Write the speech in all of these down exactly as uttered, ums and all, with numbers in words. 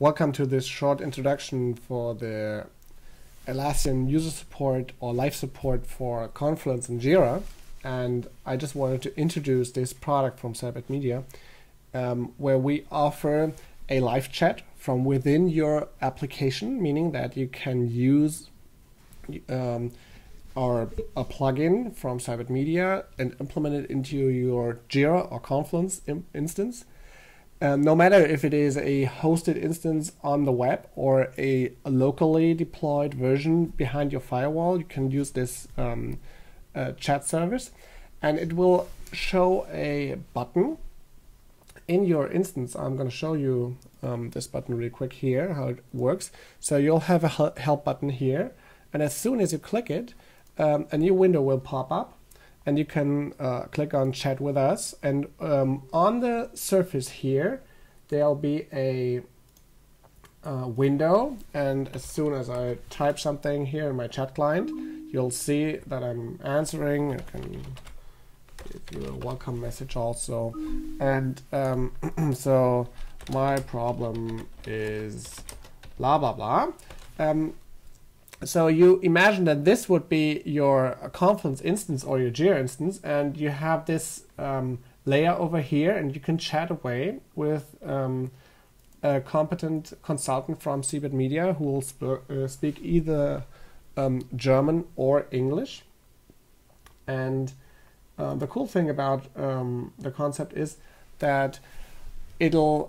Welcome to this short introduction for the Atlassian user support or live support for Confluence and Jira. And I just wanted to introduce this product from Seibert Media, um, where we offer a live chat from within your application, meaning that you can use um, our a plugin from Seibert Media and implement it into your Jira or Confluence in instance. Um, no matter if it is a hosted instance on the web or a locally deployed version behind your firewall, you can use this um, uh, chat service, and it will show a button in your instance. I'm going to show you um, this button really quick here, how it works. So you'll have a help button here, and as soon as you click it, um, a new window will pop up. And you can uh, click on chat with us, and um, on the surface here there'll be a, a window, and as soon as I type something here in my chat client, you'll see that I'm answering. I can give you a welcome message also, and um, so my problem is blah blah blah. Um, So you imagine that this would be your Confluence instance or your Jira instance, and you have this um, layer over here, and you can chat away with um, a competent consultant from Seibert Media who will sp uh, speak either um, German or English. And uh, the cool thing about um, the concept is that it'll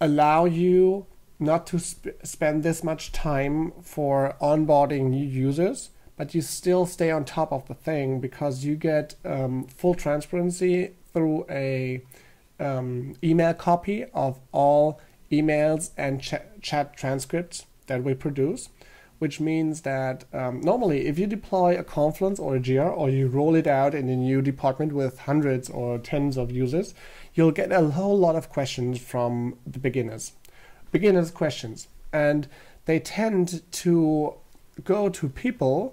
allow you not to sp spend this much time for onboarding new users, but you still stay on top of the thing because you get um, full transparency through a um, email copy of all emails and ch chat transcripts that we produce, which means that um, normally if you deploy a Confluence or a Jira, or you roll it out in a new department with hundreds or tens of users, you'll get a whole lot of questions from the beginners. Beginners questions, and they tend to go to people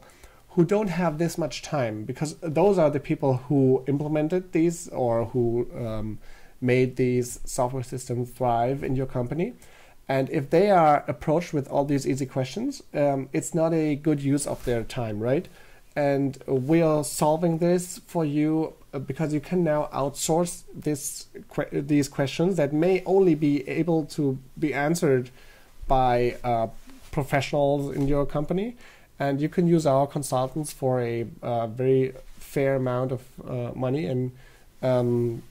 who don't have this much time, because those are the people who implemented these or who um, made these software systems thrive in your company. And if they are approached with all these easy questions, um, it's not a good use of their time, right? And we are solving this for you, because you can now outsource this, these questions that may only be able to be answered by uh, professionals in your company, and you can use our consultants for a uh, very fair amount of uh, money and um,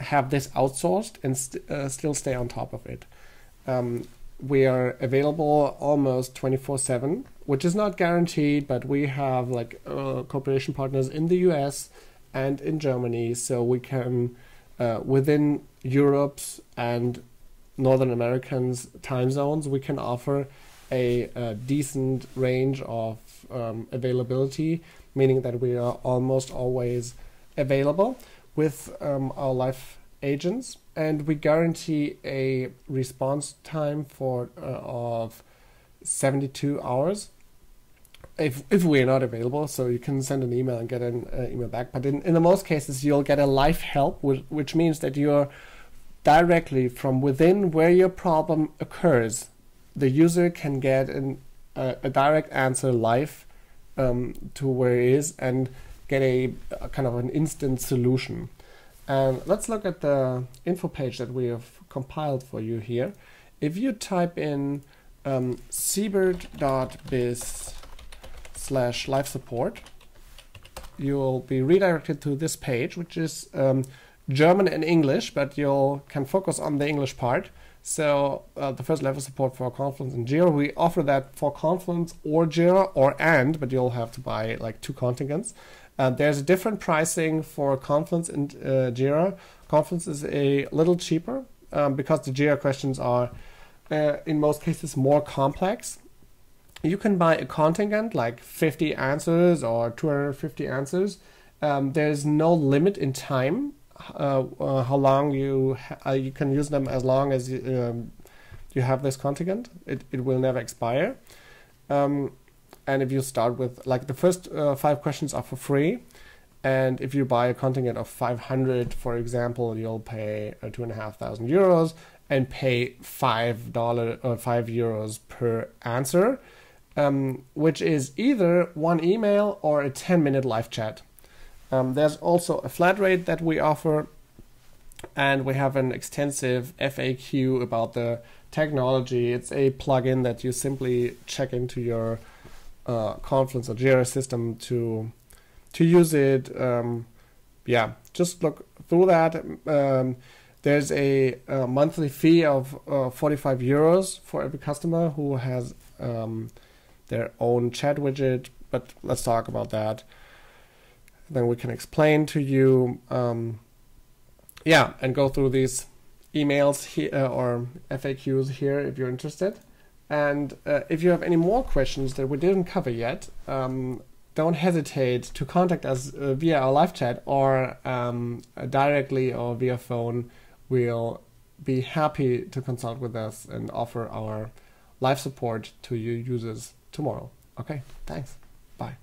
have this outsourced and st uh, still stay on top of it. Um, we are available almost twenty-four seven, which is not guaranteed, but we have like uh, cooperation partners in the U S and in Germany, so we can, uh, within Europe's and Northern Americans' time zones, we can offer a, a decent range of um, availability, meaning that we are almost always available with um, our live agents, and we guarantee a response time for uh, of seventy-two hours. If, if we're not available, so you can send an email and get an uh, email back. But in, in the most cases, you'll get a live help, which, which means that you're directly from within where your problem occurs. The user can get an, uh, a direct answer live um, to where it is and get a, a kind of an instant solution. And let's look at the info page that we have compiled for you here. If you type in um, seibert dot biz slash live support, you'll be redirected to this page, which is um, German and English, but you'll can focus on the English part. So uh, the first level support for Confluence and Jira, we offer that for Confluence or Jira or and, but you'll have to buy like two contingents. Uh, there's a different pricing for Confluence and uh, Jira. Confluence is a little cheaper um, because the Jira questions are uh, in most cases more complex. You can buy a contingent, like fifty answers or two hundred fifty answers. Um, there's no limit in time, uh, uh, how long you ha uh, you can use them, as long as you, um, you have this contingent. It, it will never expire. Um, and if you start with, like, the first uh, five questions are for free. And if you buy a contingent of five hundred, for example, you'll pay uh, two and a half thousand euros. and pay five dollars or five euros per answer, um, which is either one email or a ten minute live chat. Um, there's also a flat rate that we offer, and we have an extensive F A Q about the technology. It's a plugin that you simply check into your uh, Confluence or Jira system to to use it. Um, yeah, just look through that. Um, there's a, a monthly fee of uh, forty-five euros for every customer who has um, their own chat widget, but let's talk about that. Then we can explain to you, um, yeah, and go through these emails here uh, or F A Qs here if you're interested. And uh, if you have any more questions that we didn't cover yet, um, don't hesitate to contact us uh, via our live chat or um, directly or via phone. We'll be happy to consult with us and offer our live support to your users tomorrow. Okay, thanks. Bye.